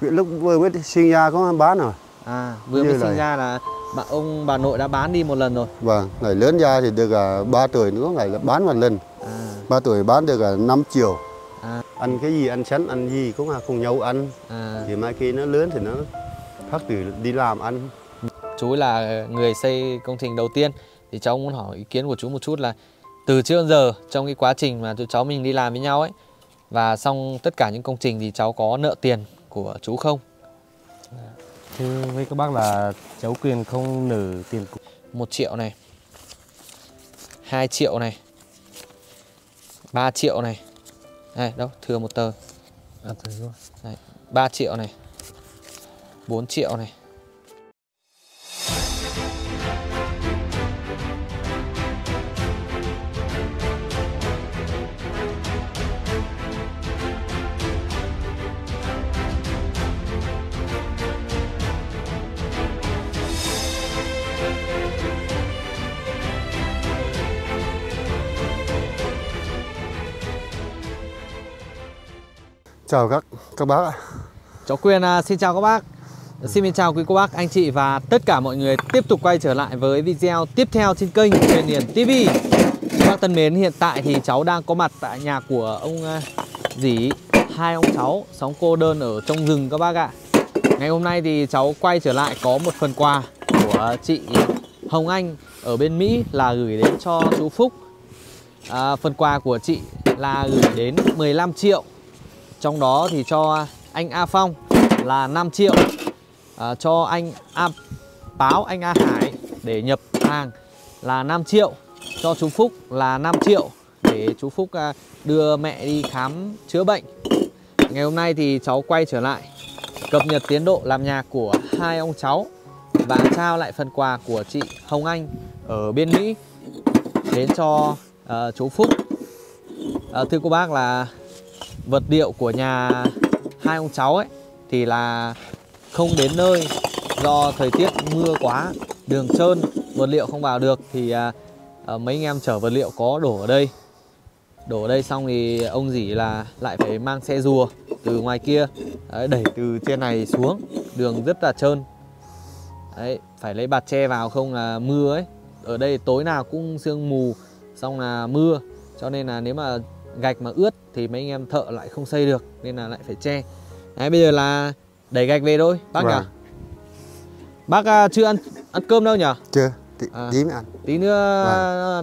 Lúc vừa mới sinh ra có bán rồi. À, vừa mới sinh ra là ông bà nội đã bán đi một lần rồi. Vâng, ngày lớn ra thì được 3 tuổi nữa, ngày là bán một lần. 3 tuổi bán được 5 triệu. Ăn cái gì, ăn sẵn, ăn gì cũng là cùng nhau ăn. Thì mai khi nó lớn thì nó phát từ đi làm ăn. Chú là người xây công trình đầu tiên. Thì cháu muốn hỏi ý kiến của chú một chút là từ trước đến giờ trong cái quá trình mà tụi cháu mình đi làm với nhau ấy, và xong tất cả những công trình thì cháu có nợ tiền của chú không? Thưa với các bác là cháu Quyền không nợ tiền. 1 triệu này, 2 triệu này, 3 triệu này. Này, đâu, thừa một tờ. 3 triệu này, 4 triệu này. Chào các bác ạ. Cháu Quyền xin chào các bác. Xin chào quý cô bác, anh chị và tất cả mọi người tiếp tục quay trở lại với video tiếp theo trên kênh Quyền Yển TV. Các bác thân mến, hiện tại thì cháu đang có mặt tại nhà của ông dì, hai ông cháu sống cô đơn ở trong rừng các bác ạ. Ngày hôm nay thì cháu quay trở lại có một phần quà của chị Hồng Anh ở bên Mỹ là gửi đến cho chú Phúc. Phần quà của chị là gửi đến 15 triệu. Trong đó thì cho anh A Phong là 5 triệu, cho anh A Báo, anh A Hải để nhập hàng là 5 triệu, cho chú Phúc là 5 triệu để chú Phúc đưa mẹ đi khám chữa bệnh. Ngày hôm nay thì cháu quay trở lại cập nhật tiến độ làm nhà của hai ông cháu và trao lại phần quà của chị Hồng Anh ở bên Mỹ đến cho chú Phúc. Thưa cô bác là vật liệu của nhà hai ông cháu ấy thì là không đến nơi do thời tiết mưa quá, đường trơn, vật liệu không vào được thì mấy anh em chở vật liệu có đổ ở đây. Đổ ở đây xong thì ông dì là lại phải mang xe rùa từ ngoài kia đẩy từ trên này xuống, đường rất là trơn. Đấy, phải lấy bạt tre vào không là mưa ấy. Ở đây tối nào cũng sương mù xong là mưa, cho nên là nếu mà gạch mà ướt thì mấy anh em thợ lại không xây được nên là lại phải che. Đấy, bây giờ là đẩy gạch về thôi bác nhỉ. Bác chưa ăn cơm đâu nhỉ? Chưa, tí mới ăn. Tí nữa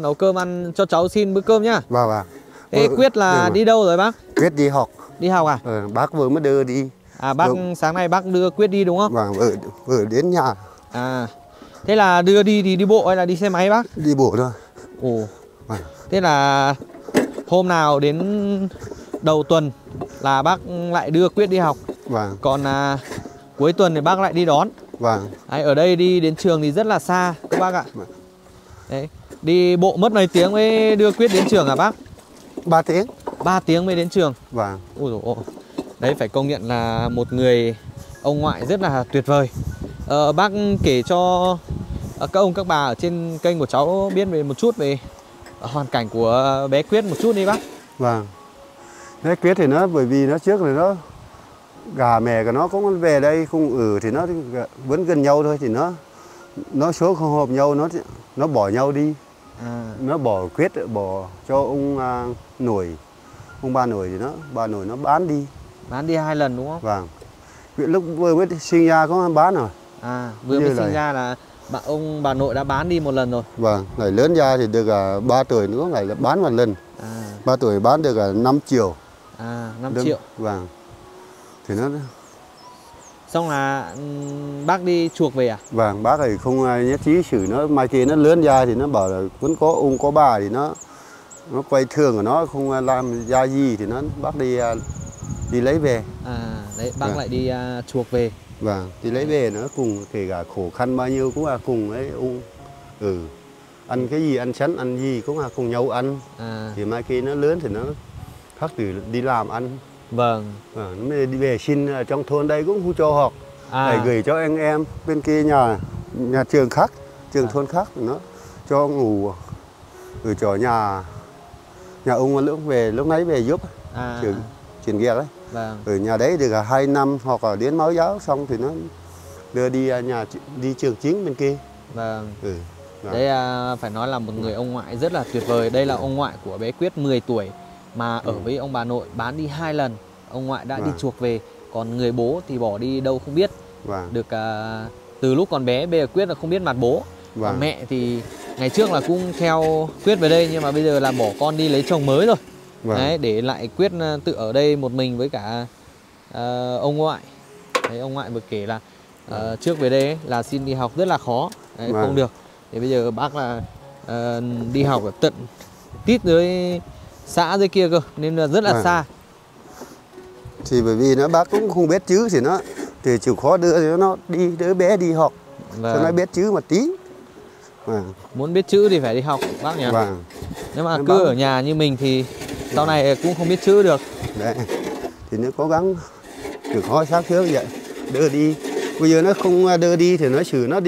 nấu cơm ăn cho cháu xin bữa cơm nhá. Vâng. Thế Quyết là đi đâu rồi bác? Quyết đi học. Đi học à? Bác vừa mới đưa đi. À, bác sáng nay bác đưa Quyết đi đúng không? Vâng, vừa đến nhà. À, thế là đưa đi thì đi bộ hay là đi xe máy bác? Đi bộ thôi. Ồ. Thế là hôm nào đến đầu tuần là bác lại đưa Quyết đi học. Vâng. Còn cuối tuần thì bác lại đi đón. Vâng. Đấy, ở đây đi đến trường thì rất là xa các bác ạ. Đấy, đi bộ mất mấy tiếng mới đưa Quyết đến trường à bác? 3 tiếng. 3 tiếng mới đến trường. Vâng. Ôi dồi ôi. Đấy, phải công nhận là một người ông ngoại rất là tuyệt vời. Bác kể cho các ông các bà ở trên kênh của cháu biết về một chút về hoàn cảnh của bé Quyết một chút đi bác. Vâng. Bé Quyết thì nó bởi vì nó trước thì nó gà mẹ của nó cũng về đây không ở thì nó vẫn gần nhau thôi thì nó số không hợp nhau, nó bỏ nhau đi. Nó bỏ Quyết, bỏ cho ông nội, ông ba nội thì bà nội nó bán đi. Bán đi 2 lần đúng không? Vâng. Lúc vừa mới sinh ra có bán rồi. À, vừa mới sinh ra là bà nội đã bán đi một lần rồi. Vâng, ngày lớn ra thì được 3 tuổi nữa, ngày là bán một lần. 3 tuổi bán được 5 triệu. À, 5 triệu. Vâng. Thì nó xong là bác đi chuộc về à? Vâng, bác thì không nhất trí xử nó, mai kia nó lớn ra thì nó bảo là vẫn có ông có bà thì nó quay thường của nó không làm ra gì thì bác đi lấy về. À, đấy, bác lại đi chuộc về. Vâng, thì lấy về nó cùng kể cả khổ khăn bao nhiêu cũng là cùng ấy, ăn cái gì ăn sẵn, ăn gì cũng là cùng nhau ăn. Thì mai khi nó lớn thì nó khắc từ đi làm ăn. Vâng. Nó mới đi về xin trong thôn đây cũng không cho học, phải gửi cho anh em bên kia nhà trường khác, trường thôn khác nó cho ngủ ở chỗ nhà ông lúc nãy về giúp chuyển ghe đấy. Vâng. Ở nhà đấy được 2 năm hoặc là đến mẫu giáo xong thì nó đưa đi nhà đi trường chính bên kia. Vâng. Ừ. Đấy phải nói là một người ông ngoại rất là tuyệt vời. Đây là ông ngoại của bé Quyết 10 tuổi mà ở với ông bà nội bán đi 2 lần. Ông ngoại đã đi chuộc về, còn người bố thì bỏ đi đâu không biết. Được từ lúc còn bé bây giờ Quyết là không biết mặt bố. Còn mẹ thì ngày trước là cũng theo Quyết về đây nhưng mà bây giờ là bỏ con đi lấy chồng mới rồi. Đấy, để lại Quyết tự ở đây một mình với cả ông ngoại. Đấy, ông ngoại vừa kể là trước về đây ấy, là xin đi học rất là khó. Đấy, không được. Thì bây giờ bác là đi học ở tận tít dưới xã dưới kia cơ nên là rất là xa. Thì bởi vì nó bác cũng không biết chữ thì nó thì chịu khó đưa nó đi đứa bé đi học cho nó biết chữ một tí. Muốn biết chữ thì phải đi học bác nhỉ. Nếu mà cứ ở nhà như mình thì sau này cũng không biết chữ được. Đấy. Thì nó cố gắng chịu khó sáng trước vậy đưa đi. Bây giờ nó không đưa đi thì nó xử nó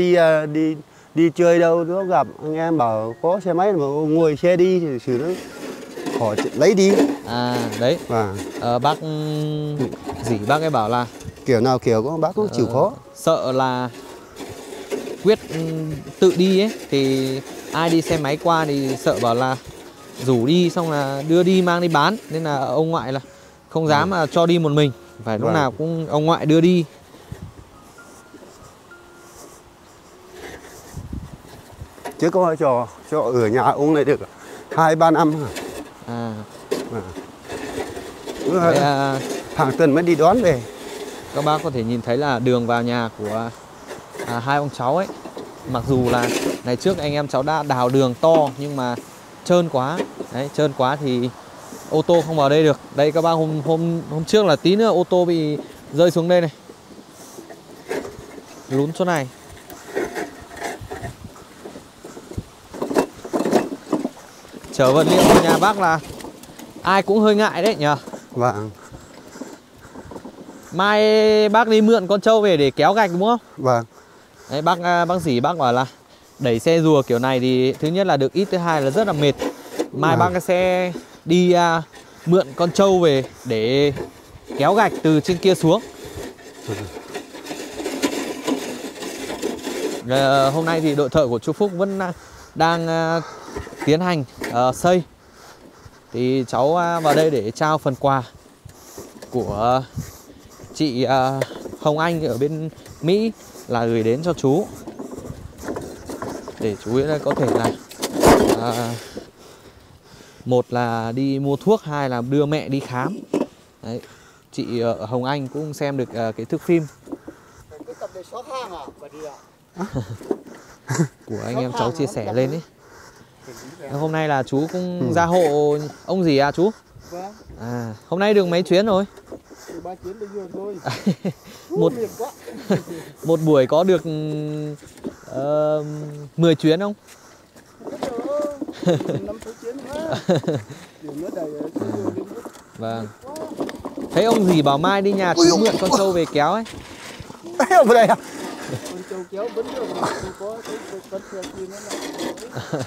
đi chơi đâu, nó gặp anh em bảo có xe máy mà ngồi xe đi thì xử nó khỏi lấy đi. À đấy. Bác dì bác ấy bảo là kiểu nào kiểu có bác cũng chịu khó. Sợ là Quyết tự đi ấy thì ai đi xe máy qua thì sợ bảo là rủ đi xong là đưa đi mang đi bán, nên là ông ngoại là không dám mà cho đi một mình, phải lúc nào cũng ông ngoại đưa đi. Chứ có cho ở nhà ông này được 2-3 năm rồi. Hàng tuần mới đi đón về. Các bác có thể nhìn thấy là đường vào nhà của hai ông cháu ấy. Mặc dù là ngày trước anh em cháu đã đào đường to nhưng mà trơn quá. Đấy, trơn quá thì ô tô không vào đây được. Đây các bác hôm trước là tí nữa ô tô bị rơi xuống đây này. Lún chỗ này. Chở vật liệu vào nhà bác là ai cũng hơi ngại đấy nhờ. Vâng. Mai bác đi mượn con trâu về để kéo gạch đúng không? Vâng. Đấy, bác dì bác bảo là đẩy xe rùa kiểu này thì thứ nhất là được ít, thứ hai là rất là mệt. Mai bác sẽ đi mượn con trâu về để kéo gạch từ trên kia xuống. Hôm nay thì đội thợ của chú Phúc vẫn đang tiến hành xây. Thì cháu vào đây để trao phần quà của chị Hồng Anh ở bên Mỹ là gửi đến cho chú, để chú ấy có thể là một là đi mua thuốc, hai là đưa mẹ đi khám. Đấy, chị Hồng Anh cũng xem được cái thước phim của anh em cháu chia sẻ lên đấy. Hôm nay là chú cũng ra hộ ông gì à chú? Vâng. Hôm nay được mấy chuyến rồi? 3 chuyến đi rồi thôi. Một buổi có được 10 chuyến không? Vâng. Thấy ông gì bảo mai đi nhà chú mượn con trâu về kéo ấy. Ở đây à? Con trâu kéo vẫn được mà không có con trâu kia nó là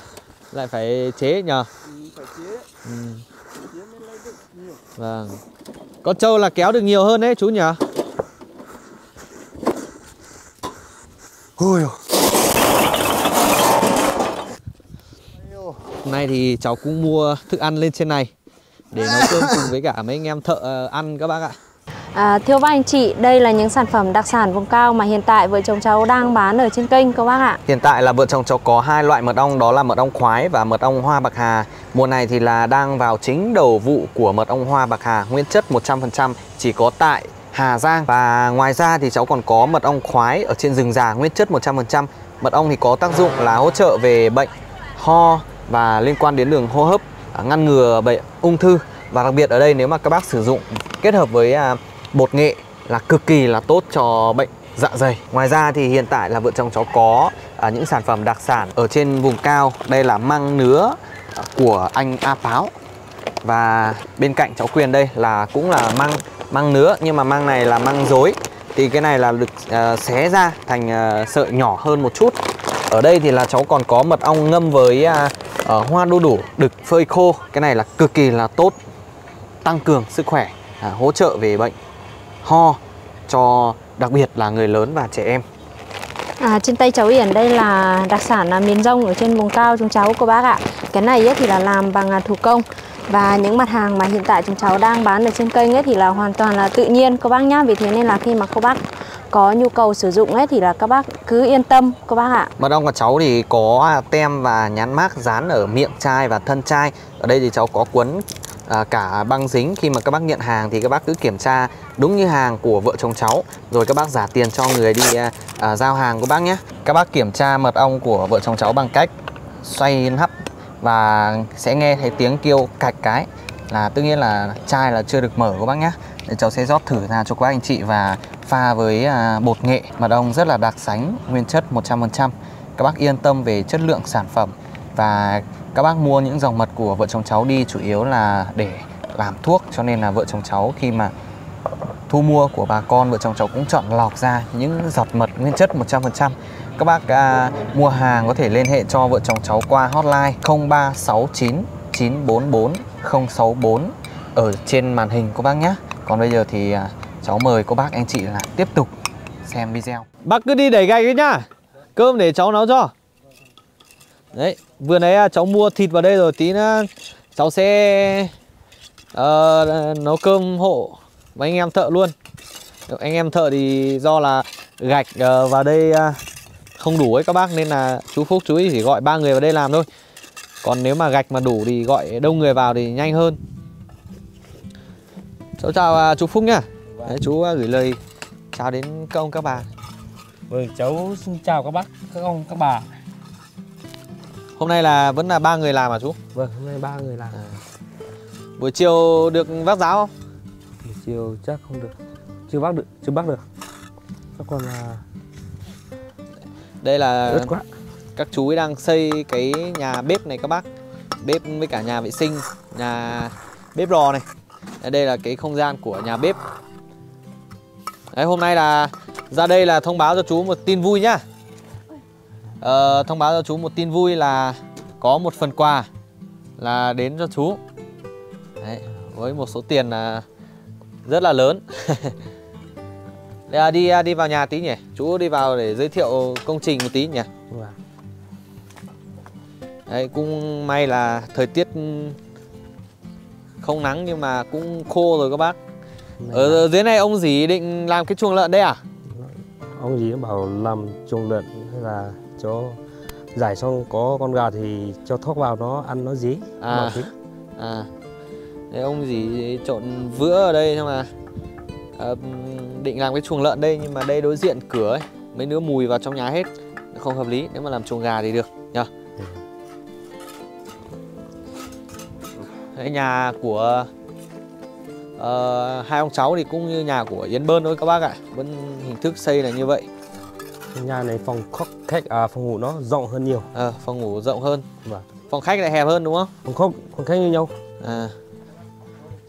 lại phải chế nhờ. Phải chế. Phải chế mới lấy được nhiều. Vâng. Con trâu là kéo được nhiều hơn đấy chú nhỉ. Ôi hôm nay thì cháu cũng mua thức ăn lên trên này để nấu cơm cùng với cả mấy anh em thợ ăn các bác ạ. Thưa các anh chị, đây là những sản phẩm đặc sản vùng cao mà hiện tại vợ chồng cháu đang bán ở trên kênh các bác ạ. Hiện tại là vợ chồng cháu có 2 loại mật ong, đó là mật ong khoái và mật ong hoa bạc hà. Mùa này thì là đang vào chính đầu vụ của mật ong hoa bạc hà, nguyên chất 100% chỉ có tại Hà Giang. Và ngoài ra thì cháu còn có mật ong khoái ở trên rừng già nguyên chất 100%. Mật ong thì có tác dụng là hỗ trợ về bệnh ho và liên quan đến đường hô hấp, ngăn ngừa bệnh ung thư. Và đặc biệt ở đây nếu mà các bác sử dụng kết hợp với bột nghệ là cực kỳ là tốt cho bệnh dạ dày. Ngoài ra thì hiện tại là vợ chồng cháu có những sản phẩm đặc sản ở trên vùng cao. Đây là măng nứa của anh A Báo. Và bên cạnh cháu Quyền đây là cũng là măng nứa, nhưng mà măng này là măng dối. Thì cái này là được xé ra thành sợi nhỏ hơn một chút. Ở đây thì là cháu còn có mật ong ngâm với hoa đu đủ đực phơi khô. Cái này là cực kỳ là tốt, tăng cường sức khỏe. hỗ trợ về bệnh ho cho đặc biệt là người lớn và trẻ em. Trên tay cháu Yển đây là đặc sản là miến rong ở trên vùng cao chúng cháu cô bác ạ. Cái này thì là làm bằng thủ công. Và những mặt hàng mà hiện tại chúng cháu đang bán ở trên kênh thì là hoàn toàn là tự nhiên cô bác nhá. Vì thế nên là khi mà cô bác có nhu cầu sử dụng thì là các bác cứ yên tâm cô bác ạ. Mật ong của cháu thì có tem và nhãn mác dán ở miệng chai và thân chai. Ở đây thì cháu có cuốn cả băng dính. Khi mà các bác nhận hàng thì các bác cứ kiểm tra đúng như hàng của vợ chồng cháu, rồi các bác giả tiền cho người đi giao hàng của bác nhé. Các bác kiểm tra mật ong của vợ chồng cháu bằng cách xoay nắp và sẽ nghe thấy tiếng kêu cạch cái, là tất nhiên là chai là chưa được mở của bác nhé. Để cháu sẽ rót thử ra cho các anh chị và pha với bột nghệ. Mật ong rất là đặc sánh, nguyên chất 100%. Các bác yên tâm về chất lượng sản phẩm. Và các bác mua những dòng mật của vợ chồng cháu đi chủ yếu là để làm thuốc, cho nên là vợ chồng cháu khi mà thu mua của bà con, vợ chồng cháu cũng chọn lọc ra những giọt mật nguyên chất 100%. Các bác mua hàng có thể liên hệ cho vợ chồng cháu qua hotline 0369 944 064 ở trên màn hình cô bác nhé. Còn bây giờ thì cháu mời cô bác anh chị là tiếp tục xem video. Bác cứ đi đẩy gạch ấy nhá, cơm để cháu nấu cho. Đấy, vừa nãy cháu mua thịt vào đây rồi, tí nữa cháu sẽ nấu cơm hộ với anh em thợ luôn. Anh em thợ thì do là gạch vào đây không đủ ấy các bác, nên là chú Phúc chú ý chỉ gọi 3 người vào đây làm thôi. Còn nếu mà gạch mà đủ thì gọi đông người vào thì nhanh hơn. Cháu chào chú Phúc nhá. Đấy, chú gửi lời chào đến các ông các bà. Vâng, cháu xin chào các bác, các ông các bà. Hôm nay là vẫn là 3 người làm à chú? Vâng, hôm nay 3 người làm. Buổi chiều được vác giáo không? Buổi chiều chắc không được. Chưa vác được. Chắc còn là... Đây là ướt quá. Các chú ấy đang xây cái nhà bếp này các bác. Bếp với cả nhà vệ sinh, nhà bếp rò này. Đây là cái không gian của nhà bếp. Đấy, hôm nay là ra đây là thông báo cho chú một tin vui nhá. Thông báo cho chú một tin vui là có một phần quà là đến cho chú. Đấy, với một số tiền là rất là lớn. đi vào nhà tí nhỉ, chú đi vào để giới thiệu công trình một tí nhỉ. Đấy, cũng may là thời tiết không nắng nhưng mà cũng khô rồi các bác. Ở dưới này ông dì định làm cái chuồng lợn đấy à? Ông dì bảo làm chuồng lợn hay là cho giải xong có con gà thì cho thóc vào nó ăn nó dí. Đấy, ông dì trộn vữa ở đây nhưng mà định làm cái chuồng lợn đây, nhưng mà đây đối diện cửa ấy, mấy đứa mùi vào trong nhà hết, không hợp lý. Nếu mà làm chuồng gà thì được nhờ. Đấy, nhà của hai ông cháu thì cũng như nhà của Yến Bơn thôi các bác ạ. Vẫn hình thức xây là như vậy. Nhà này phòng khách phòng ngủ nó rộng hơn nhiều. Phòng ngủ rộng hơn. Vâng. Phòng khách lại hẹp hơn đúng không? Phòng khách như nhau.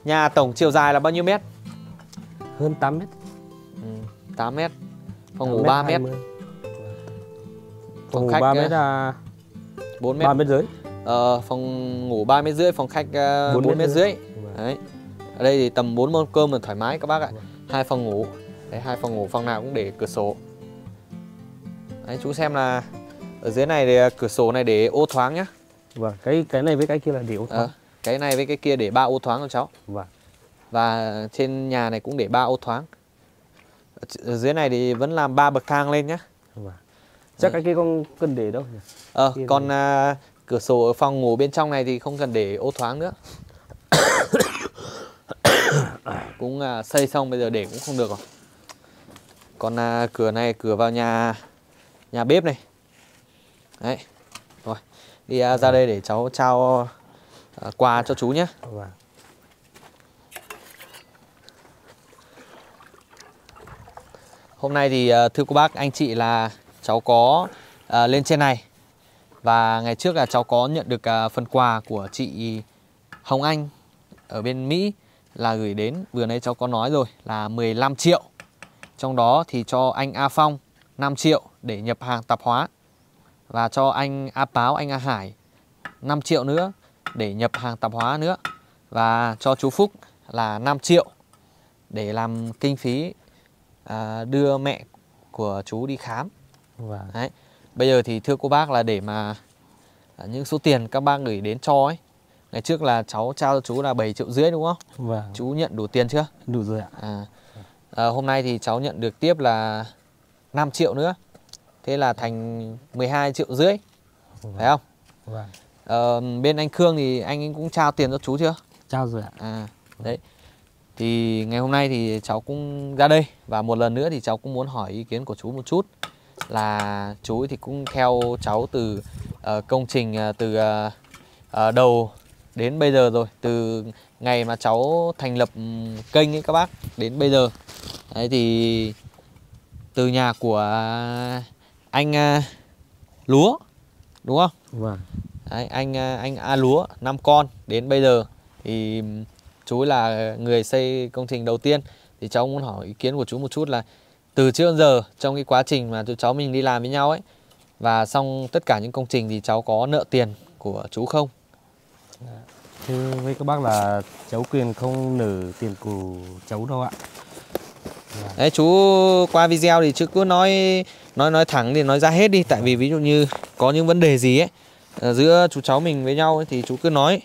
Nhà tổng chiều dài là bao nhiêu mét? Hơn 8 mét. 8 mét. Phòng ngủ 3 mét. Phòng khách 3 mét là 4 mét. 3 mét rưỡi. Phòng ngủ 3 mét rưỡi, phòng khách 4 mét rưỡi. Đấy. Ở đây thì tầm 4 mâm cơm là thoải mái các bác ạ. Hai phòng ngủ. Đấy, hai phòng ngủ, phòng nào cũng để cửa sổ. Đấy, chú xem là ở dưới này thì cửa sổ này để ô thoáng nhá. Vâng, cái này với cái kia là để ô thoáng. Cái này với cái kia để 3 ô thoáng cho cháu. Vâng. Và trên nhà này cũng để 3 ô thoáng. Ở dưới này thì vẫn làm 3 bậc thang lên nhá. Vâng. Chắc cái kia không cần để đâu nhỉ. Còn cửa sổ ở phòng ngủ bên trong này thì không cần để ô thoáng nữa. Cũng xây xong bây giờ để cũng không được rồi. Còn cửa này, cửa vào nhà bếp này. Đấy. Rồi, đi ra đây để cháu trao quà cho chú nhé. Hôm nay thì thưa cô bác, anh chị là cháu có lên trên này. Và ngày trước là cháu có nhận được phần quà của chị Hồng Anh ở bên Mỹ là gửi đến. Vừa nãy cháu có nói rồi là 15 triệu. Trong đó thì cho anh A Phong 5 triệu để nhập hàng tạp hóa. Và cho anh A Báo, anh A Hải 5 triệu nữa để nhập hàng tạp hóa nữa. Và cho chú Phúc là 5 triệu để làm kinh phí đưa mẹ của chú đi khám. Wow. Đấy. Bây giờ thì thưa cô bác là để mà những số tiền các bác gửi đến cho ấy, ngày trước là cháu trao cho chú là 7,5 triệu đúng không? Wow. Chú nhận đủ tiền chưa? Đủ rồi ạ. Hôm nay thì cháu nhận được tiếp là 5 triệu nữa. Thế là thành 12,5 triệu. Wow. Phải không? Wow. Bên anh Khương thì anh cũng trao tiền cho chú chưa? Trao rồi ạ. Đấy. Thì ngày hôm nay thì cháu cũng ra đây và một lần nữa thì cháu cũng muốn hỏi ý kiến của chú một chút, là chú thì cũng theo cháu từ công trình từ đầu đến bây giờ rồi, từ ngày mà cháu thành lập kênh ấy các bác đến bây giờ. Đấy thì từ nhà của anh Lúa đúng không? Vâng. Đấy, anh A Lúa 5 con đến bây giờ thì chú là người xây công trình đầu tiên, thì cháu muốn hỏi ý kiến của chú một chút là từ trước đến giờ trong cái quá trình mà tụi cháu mình đi làm với nhau ấy và xong tất cả những công trình thì cháu có nợ tiền của chú không? Thưa với các bác là cháu Quyền không nợ tiền của cháu đâu ạ. Đấy, chú qua video thì chú cứ nói thẳng thì nói ra hết đi, tại vì ví dụ như có những vấn đề gì ấy giữa chú cháu mình với nhau ấy, thì chú cứ nói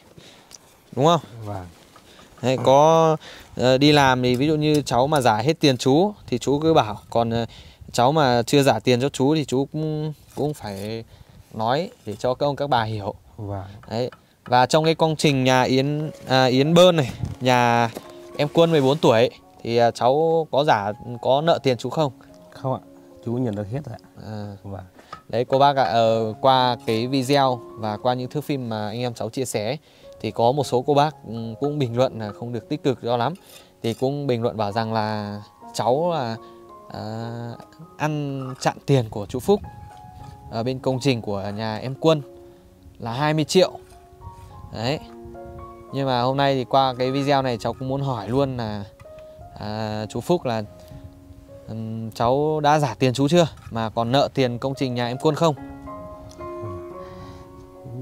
đúng không? Vâng. Đấy, có đi làm thì ví dụ như cháu mà giả hết tiền chú thì chú cứ bảo, còn cháu mà chưa giả tiền cho chú thì chú cũng phải nói để cho các ông các bà hiểu. Wow. Đấy. Và trong cái công trình nhà Yến Bơn này, nhà em Quân 14 tuổi ấy, thì cháu có nợ tiền chú không? Không ạ, chú nhận được hết rồi ạ. Wow. Đấy cô bác ạ, qua cái video và qua những thước phim mà anh em cháu chia sẻ ấy, thì có một số cô bác cũng bình luận là không được tích cực cho lắm, thì cũng bình luận bảo rằng là cháu là ăn chặn tiền của chú Phúc ở bên công trình của nhà em Quân là 20 triệu. Đấy. Nhưng mà hôm nay thì qua cái video này cháu cũng muốn hỏi luôn là chú Phúc là cháu đã giả tiền chú chưa, mà còn nợ tiền công trình nhà em Quân không?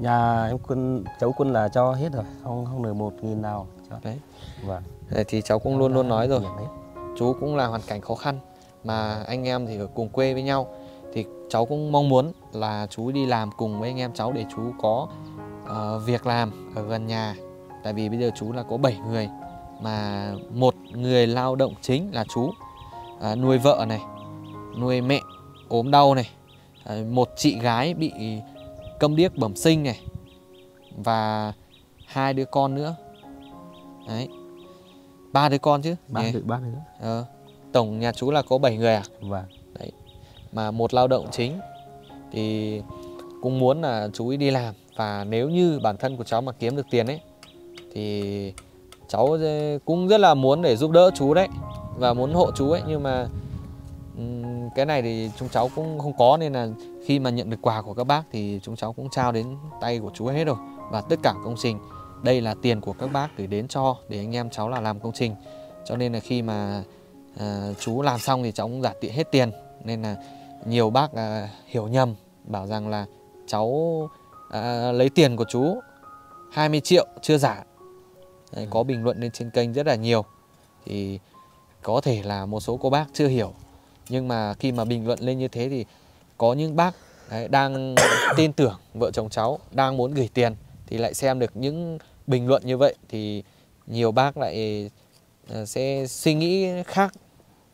Nhà em Quân, cháu Quân là cho hết rồi, không nợ 1.000 nào cho. Đấy. Vâng. Đấy, thì cháu cũng luôn luôn nói rồi, chú cũng là hoàn cảnh khó khăn mà anh em thì ở cùng quê với nhau, thì cháu cũng mong muốn là chú đi làm cùng với anh em cháu để chú có việc làm ở gần nhà. Tại vì bây giờ chú là có 7 người mà một người lao động chính là chú, nuôi vợ này, nuôi mẹ ốm đau này, một chị gái bị câm điếc bẩm sinh này, và 2 đứa con nữa. Đấy. 3 đứa con chứ. 3 đứa nữa. Tổng nhà chú là có 7 người à? Vâng. Đấy. Mà một lao động chính thì cũng muốn là chú ý đi làm, và nếu như bản thân của cháu mà kiếm được tiền ấy thì cháu cũng rất là muốn để giúp đỡ chú đấy, và muốn hộ chú ấy. Nhưng mà cái này thì chúng cháu cũng không có, nên là khi mà nhận được quà của các bác thì chúng cháu cũng trao đến tay của chú hết rồi. Và tất cả công trình đây là tiền của các bác gửi đến cho, để anh em cháu là làm công trình. Cho nên là khi mà chú làm xong thì cháu cũng giả hết tiền, nên là nhiều bác hiểu nhầm bảo rằng là cháu lấy tiền của chú 20 triệu chưa giả. Đấy, có bình luận lên trên kênh rất là nhiều, thì có thể là một số cô bác chưa hiểu, nhưng mà khi mà bình luận lên như thế thì có những bác đấy, đang tin tưởng vợ chồng cháu, đang muốn gửi tiền, thì lại xem được những bình luận như vậy thì nhiều bác lại sẽ suy nghĩ khác.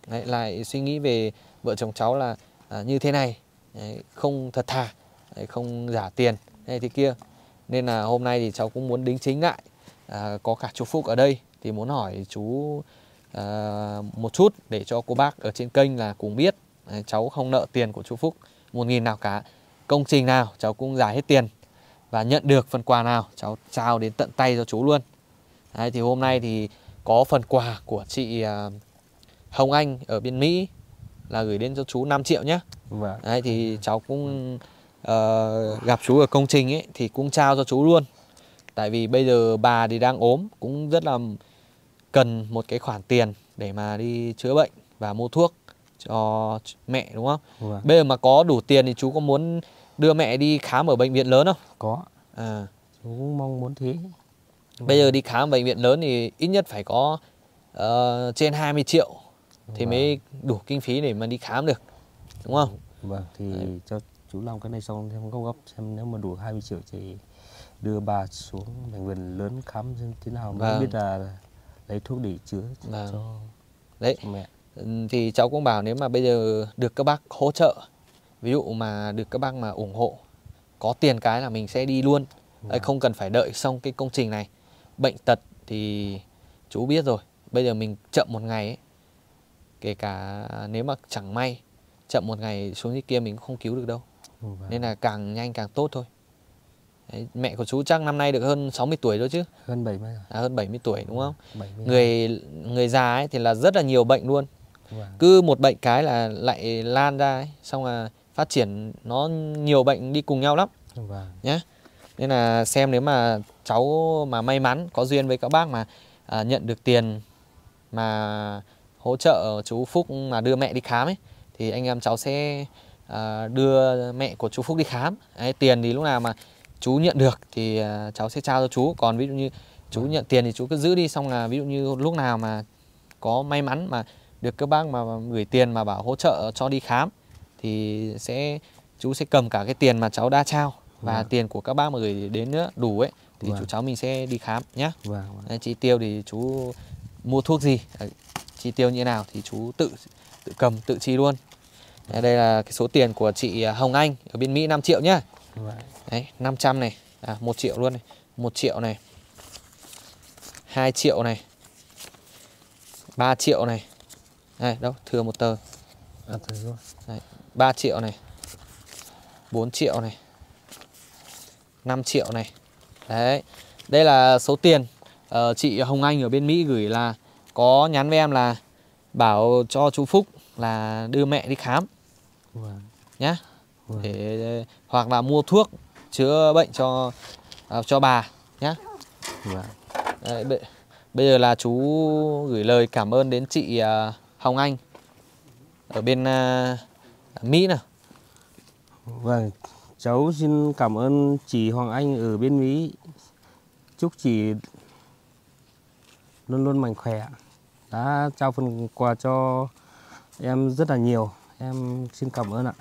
Đấy, lại suy nghĩ về vợ chồng cháu là như thế này, đấy, không thật thà, đấy, không giả tiền hay thế kia. Nên là hôm nay thì cháu cũng muốn đính chính lại, có cả chú Phúc ở đây thì muốn hỏi chú một chút để cho cô bác ở trên kênh là cùng biết. Đấy, cháu không nợ tiền của chú Phúc 1.000 nào cả, công trình nào cháu cũng giả hết tiền, và nhận được phần quà nào cháu trao đến tận tay cho chú luôn. Đấy, thì hôm nay thì có phần quà của chị Hồng Anh ở bên Mỹ là gửi đến cho chú 5 triệu nhé. Vâng. Đấy, thì cháu cũng gặp chú ở công trình ấy thì cũng trao cho chú luôn, tại vì bây giờ bà thì đang ốm, cũng rất là cần một cái khoản tiền để mà đi chữa bệnh và mua thuốc cho mẹ đúng không? Vâng. Bây giờ mà có đủ tiền thì chú có muốn đưa mẹ đi khám ở bệnh viện lớn không? Có. Chú cũng mong muốn thế. Bây giờ đi khám ở bệnh viện lớn thì ít nhất phải có trên 20 triệu thì mới đủ kinh phí để mà đi khám được, đúng không? Vâng, thì cho chú Long cái này xong em gốc gốc xem nếu mà đủ 20 triệu thì đưa bà xuống bệnh viện lớn khám thế nào mới biết là lấy thuốc để chữa cho đấy cho mẹ. Thì cháu cũng bảo nếu mà bây giờ được các bác hỗ trợ, ví dụ mà được các bác mà ủng hộ có tiền cái là mình sẽ đi luôn, không cần phải đợi xong cái công trình này. Bệnh tật thì chú biết rồi, bây giờ mình chậm một ngày ấy, kể cả nếu mà chẳng may chậm một ngày xuống dưới kia mình cũng không cứu được đâu. Nên là càng nhanh càng tốt thôi. Đấy, mẹ của chú chắc năm nay được hơn 60 tuổi rồi chứ? Hơn 70 rồi. À, hơn 70 tuổi đúng không? 70. Người già ấy thì là rất là nhiều bệnh luôn. Cứ một bệnh cái là lại lan ra ấy, xong là phát triển nó nhiều bệnh đi cùng nhau lắm. Nhá. Nên là xem nếu mà cháu mà may mắn có duyên với các bác mà nhận được tiền mà hỗ trợ chú Phúc mà đưa mẹ đi khám ấy, thì anh em cháu sẽ đưa mẹ của chú Phúc đi khám. Đấy, tiền thì lúc nào mà chú nhận được thì cháu sẽ trao cho chú. Còn ví dụ như chú nhận tiền thì chú cứ giữ đi, xong là ví dụ như lúc nào mà có may mắn mà được các bác mà gửi tiền mà bảo hỗ trợ cho đi khám thì chú sẽ cầm cả cái tiền mà cháu đã trao và tiền của các bác mà gửi đến nữa đủ ấy thì chú cháu mình sẽ đi khám nhá. Chi tiêu thì chú mua thuốc gì, chi tiêu như thế nào thì chú tự cầm tự chi luôn. Đây là cái số tiền của chị Hồng Anh ở bên Mỹ, 5 triệu nhá. Đấy, 500 này, 1 triệu luôn này, 1 triệu này, 2 triệu này, 3 triệu này. Đây, đâu, thừa một tờ. Đấy, 3 triệu này, 4 triệu này, 5 triệu này. Đấy, đây là số tiền chị Hồng Anh ở bên Mỹ gửi, là có nhắn với em là bảo cho chú Phúc là đưa mẹ đi khám nhá, để hoặc là mua thuốc chữa bệnh cho bà nhá. Đấy, bây giờ là chú gửi lời cảm ơn đến chị Hồng Anh ở bên Mỹ nào. Vâng, cháu xin cảm ơn chị Hồng Anh ở bên Mỹ, chúc chị luôn luôn mạnh khỏe, đã trao phần quà cho em rất là nhiều, em xin cảm ơn ạ.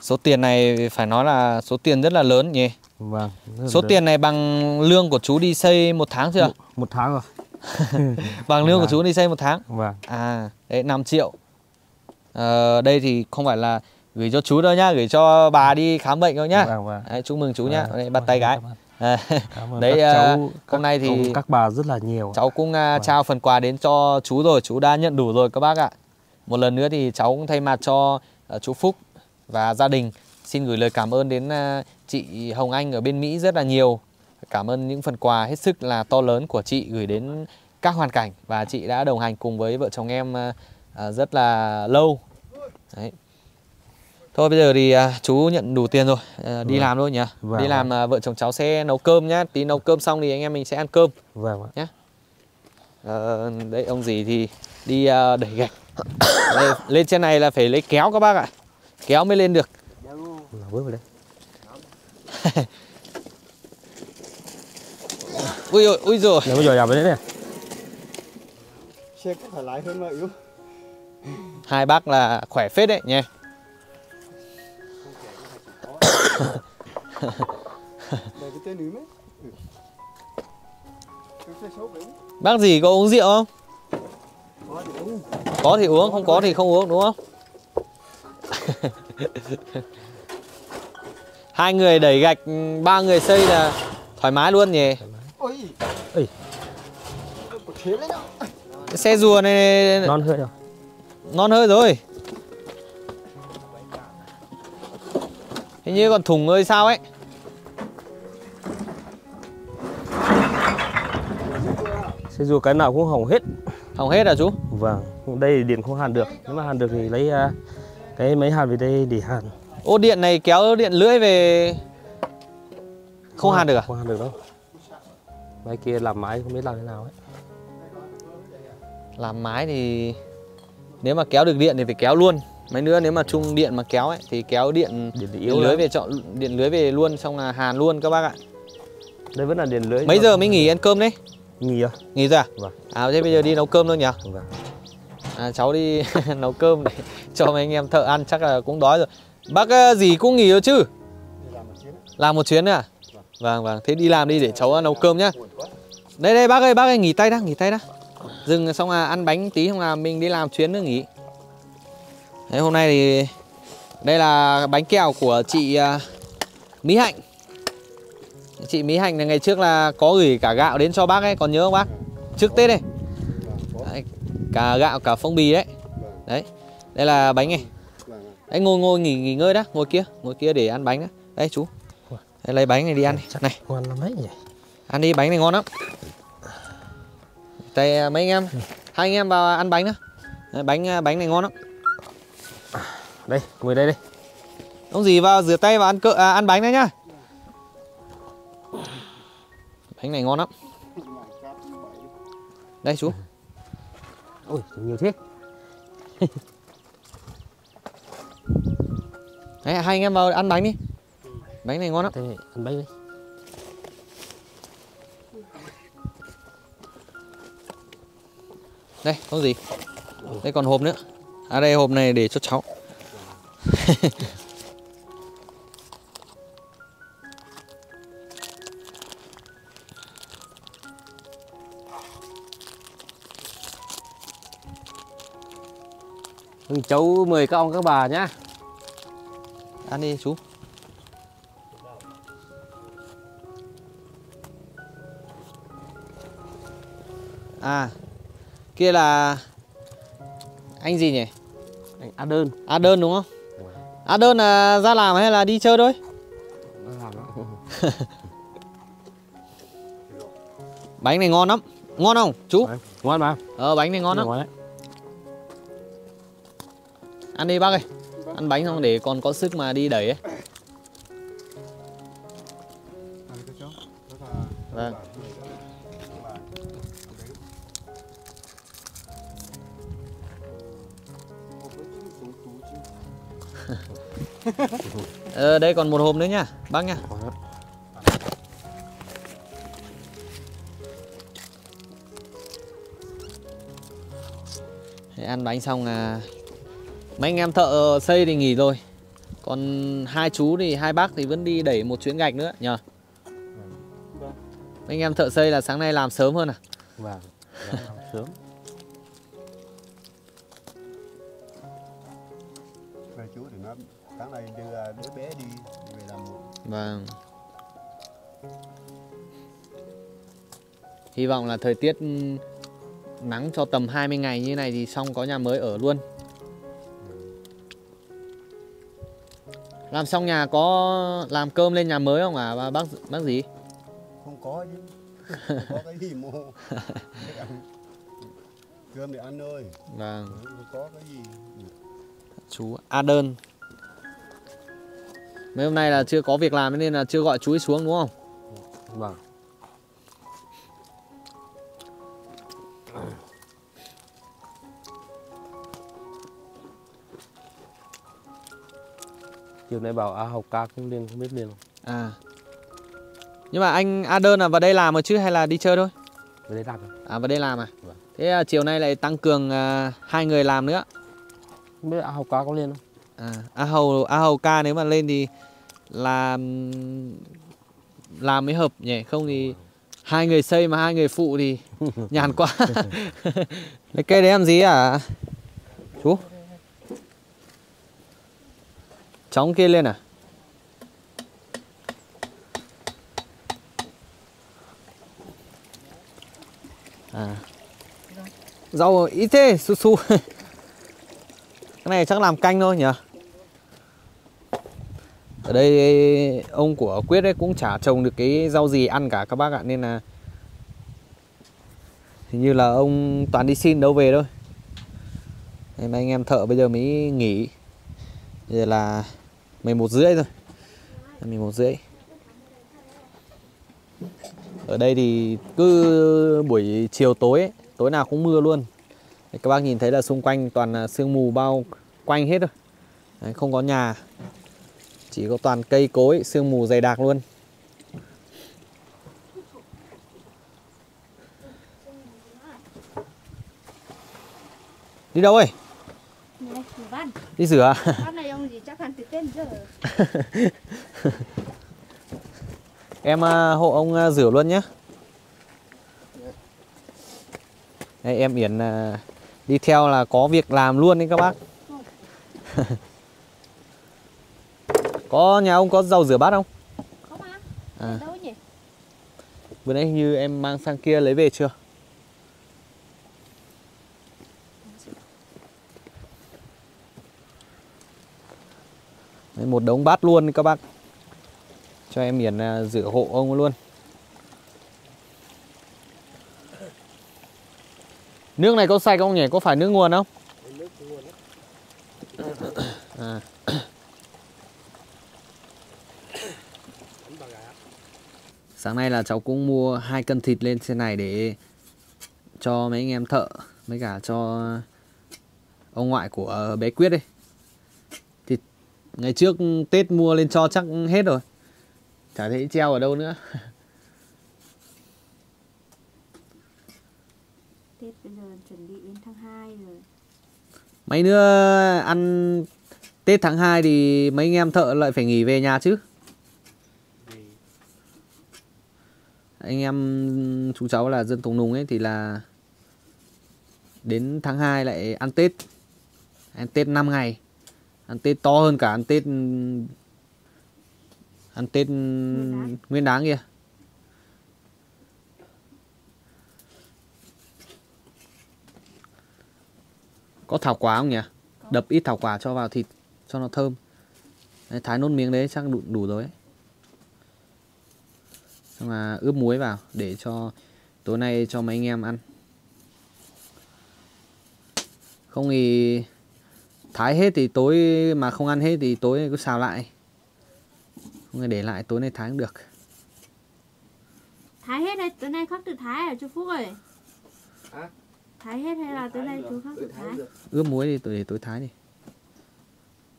Số tiền này phải nói là số tiền rất là lớn nhỉ? Vâng. Số tiền này bằng lương của chú đi xây một tháng chưa? Một tháng rồi. Bằng lương của chú đi xây một tháng? Vâng. À, đấy, 5 triệu. Đây thì không phải là gửi cho chú đâu nhá, gửi cho bà đi khám bệnh thôi nhá. Đấy, chúc mừng chú nhá, đây, bắt tay gái. Đấy, hôm nay thì các bà rất là nhiều. Cháu cũng trao phần quà đến cho chú rồi, chú đã nhận đủ rồi các bác ạ. Một lần nữa thì cháu cũng thay mặt cho chú Phúc và gia đình xin gửi lời cảm ơn đến chị Hồng Anh ở bên Mỹ rất là nhiều. Cảm ơn những phần quà hết sức là to lớn của chị gửi đến các hoàn cảnh, và chị đã đồng hành cùng với vợ chồng em rất là lâu. Đấy. Thôi bây giờ thì chú nhận đủ tiền rồi, đi làm thôi nhỉ? Đi làm vợ chồng cháu sẽ nấu cơm nhá, tí nấu cơm xong thì anh em mình sẽ ăn cơm. Nhá. Đấy, ông dì thì đi đẩy gạch. Đây, lên trên này là phải lấy kéo các bác ạ, kéo mới lên được. Ui rồi, ui rồi. Bây giờ làm thế này. Xe phải lái hơn mà yếu. Hai bác là khỏe phết đấy nhé. Bác gì có uống rượu không? Có thì uống, không có thì không uống, đúng không? Hai người đẩy gạch, ba người xây là thoải mái luôn nhỉ? Ôi. Xe rùa này non hơi rồi. Non hơi rồi. Hình như còn thùng hơi sao ấy. Xe rùa cái nào cũng hỏng hết. Hỏng hết à chú? Vâng, đây thì điện không hàn được. Nếu mà hàn được thì lấy cái máy hàn về đây để hàn. Ô, điện này kéo điện lưỡi về không hàn được à? Không hàn được đâu. Máy kia làm mái không biết làm thế nào ấy. Làm mái thì nếu mà kéo được điện thì phải kéo luôn. Mấy nữa nếu mà chung điện mà kéo ấy thì kéo điện lưới về, chọn điện lưới về luôn, xong là hàn luôn các bác ạ. Đây vẫn là điện lưới. Mấy giờ mới nghỉ ăn cơm đấy? Nghỉ rồi. Nghỉ rồi à? Vâng. À thế bây giờ đi nấu cơm thôi nhỉ? Vâng. À, cháu đi nấu cơm để cho mấy anh em thợ ăn, chắc là cũng đói rồi. Bác gì cũng nghỉ rồi chứ? Làm một chuyến nữa à? Vâng. Vâng vâng, thế đi làm đi để cháu nấu cơm nhá. Đây đây bác ơi nghỉ tay đã, nghỉ tay đã. Dừng xong là ăn bánh tí xong là mình đi làm chuyến nữa nghỉ. Đấy, hôm nay thì đây là bánh kẹo của chị Mí Hạnh. Chị Mí Hạnh là ngày trước là có gửi cả gạo đến cho bác ấy, còn nhớ không bác? Trước Tết này. Đấy, cả gạo cả phong bì đấy. Đấy, đây là bánh này. Đấy, ngồi nghỉ ngơi đó, ngồi kia để ăn bánh đó. Đấy chú. Đấy, lấy bánh này đi ăn đi. Này. Ngon lắm đấy nhỉ. Ăn đi, bánh này ngon lắm. Đây mấy anh em, hai anh em vào ăn bánh đó. Đấy, bánh này ngon lắm. Đây, ngồi đây đi. Không gì vào rửa tay và ăn bánh đấy nhá. Bánh này ngon lắm. Đây chú. Ôi, nhiều thế. Đấy, hai anh em vào ăn bánh đi. Bánh này ngon lắm. Ăn bánh đi. Đây, có gì? Đây còn hộp nữa. À đây hộp này để cho cháu. Cháu mời các ông các bà nhá. Ăn đi chú. À kia là anh gì nhỉ? Anh A Đơn. A Đơn đúng không? A Đơn là ra làm hay là đi chơi thôi? Bánh này ngon lắm. Ngon không chú? Ngon mà. Bánh này ngon lắm. Ăn đi bác ơi. Ăn bánh xong để còn có sức mà đi đẩy ấy. Vâng. Đây còn một hộp nữa nha bác nha. Để ăn bánh xong là mấy anh em thợ xây thì nghỉ rồi, còn hai chú thì hai bác thì vẫn đi đẩy một chuyến gạch nữa nhờ. Mấy anh em thợ xây là sáng nay làm sớm hơn à? Vâng, làm sớm. Chú thì nó sáng nay đưa đứa bé đi về làm. Vâng. Hy vọng là thời tiết nắng cho tầm 20 ngày như này thì xong có nhà mới ở luôn. Làm xong nhà có làm cơm lên nhà mới không à bác gì? Không có chứ. Không có cái gì mua. Cơm để ăn thôi. Vâng. Không có cái gì. Chú A Đơn mấy hôm nay là chưa có việc làm nên là chưa gọi chú ấy xuống đúng không? Vâng. Chiều nay bảo A học ca cũng lên không biết liền. À. Nhưng mà anh A Đơn là vào đây làm rồi chứ hay là đi chơi thôi? Vào đây làm. À vào đây làm à? Vâng. Thế à, chiều nay lại tăng cường hai người làm nữa. Không biết A Hầu Ca có lên không? À, A Hầu Ca nếu mà lên thì là làm mới hợp nhỉ, không thì hai người xây mà hai người phụ thì nhàn quá. Cái cây đấy làm gì à? Chú. Cháu kia lên à? À. Rau ít thế, su su. Cái này chắc làm canh thôi nhỉ. Ở đây ông của Quyết ấy cũng chả trồng được cái rau gì ăn cả các bác ạ. Nên là hình như là ông toàn đi xin đâu về thôi. Đây, mấy anh em thợ bây giờ mới nghỉ. Bây giờ là 11:30 rồi. 11:30. Ở đây thì cứ buổi chiều tối ấy, tối nào cũng mưa luôn. Các bác nhìn thấy là xung quanh toàn là sương mù bao quanh hết rồi. Đấy, không có nhà. Chỉ có toàn cây cối, sương mù dày đặc luôn. Đi đâu ấy? Đi rửa. Này ông gì chắc hẳn từ tên giờ. Em hộ ông rửa luôn nhé. Đây, em Yến đi theo là có việc làm luôn đấy các bác. Có nhà ông có dầu rửa bát không? Có mà. À. Đâu nhỉ? Vừa nãy như em mang sang kia lấy về chưa? Đấy, một đống bát luôn các bác. Cho em Yến rửa hộ ông luôn. Nước này có sạch không nhỉ? Có phải nước nguồn không? Nước nguồn đấy. À. Sáng nay là cháu cũng mua 2 cân thịt lên trên này để cho mấy anh em thợ, mấy cả cho ông ngoại của bé Quyết đây. Thịt ngày trước Tết mua lên cho chắc hết rồi. Chả thấy treo ở đâu nữa. Tết bây giờ chuẩn bị đến tháng 2 rồi. Mấy nữa ăn Tết tháng 2 thì mấy anh em thợ lại phải nghỉ về nhà chứ. Anh em chú cháu là dân Tùng Nùng ấy thì là đến tháng 2 lại ăn Tết. Ăn Tết 5 ngày. Ăn Tết to hơn cả ăn Tết Nguyên Đán kìa. Có thảo quả không nhỉ? Đập ít thảo quả cho vào thịt cho nó thơm. Đấy, thái nốt miếng đấy chắc đủ rồi ấy. Xong là ướp muối vào để cho tối nay cho mấy anh em ăn. Không thì thái hết thì tối mà không ăn hết thì tối cứ xào lại. Không thì để lại tối nay thái cũng được. Thái hết hay tối nay khắc tự thái à chú Phúc ơi? Hả? Thái hết hay là tối nay chú khắc tự thái? Ướp muối thì để tối thái đi.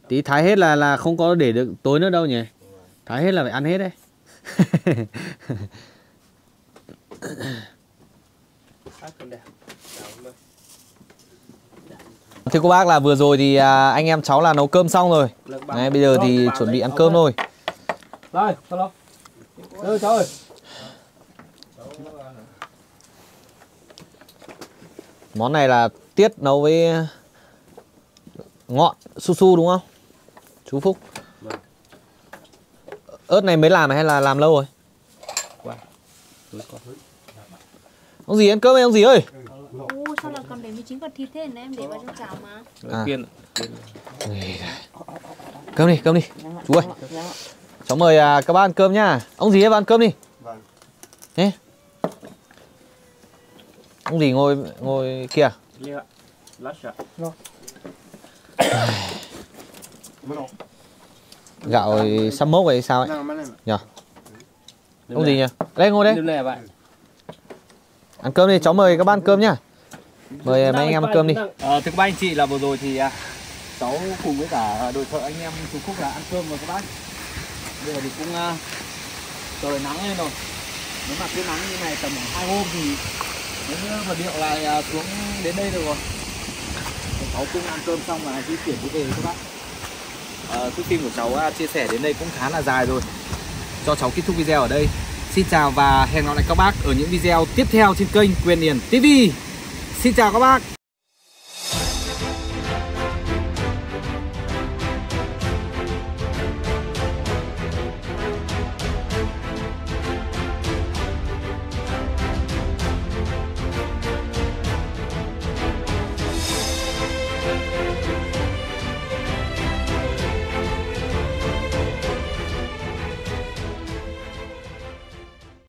Tí thái hết là không có để được tối nữa đâu nhỉ? Thái hết là phải ăn hết đấy. Thưa cô bác là vừa rồi thì anh em cháu là nấu cơm xong rồi. Đấy, bây giờ thì chuẩn bị ăn cơm thôi. Đây, đưa cháu ơi. Món này là Tiết nấu với ngọn su su đúng không? Chú Phúc. Ớt này mới làm hay là làm lâu rồi? Ông gì ăn cơm ấy, ông gì ơi? Ô, sao là còn để 19 con thịt thế này, em để vào trong chảo mà. À. Cơm đi, chú ơi. Cháu mời các bác ăn cơm nhá. Ông gì ấy vào ăn cơm đi. Ê. Ông gì ngồi kia. Gạo sắp mốc hay sao ấy nhờ? Không gì nhỉ? Đây ngồi đây. Ăn cơm đi, cháu mời các bạn ăn cơm nhá. Mời mấy anh em ăn cơm đi. Thưa các bác anh chị là vừa rồi thì cháu cùng với cả đội thợ anh em Chú Phúc là ăn cơm rồi các bác. Bây giờ thì cũng trời nắng lên rồi. Nếu mà cái nắng như này tầm 2 hôm thì những vật liệu lại xuống đến đây rồi. Cháu cũng ăn cơm xong là di chuyển về các bác. Thước phim của cháu chia sẻ đến đây cũng khá là dài rồi. Cho cháu kết thúc video ở đây. Xin chào và hẹn gặp lại các bác ở những video tiếp theo trên kênh Quyền Yển TV. Xin chào các bác.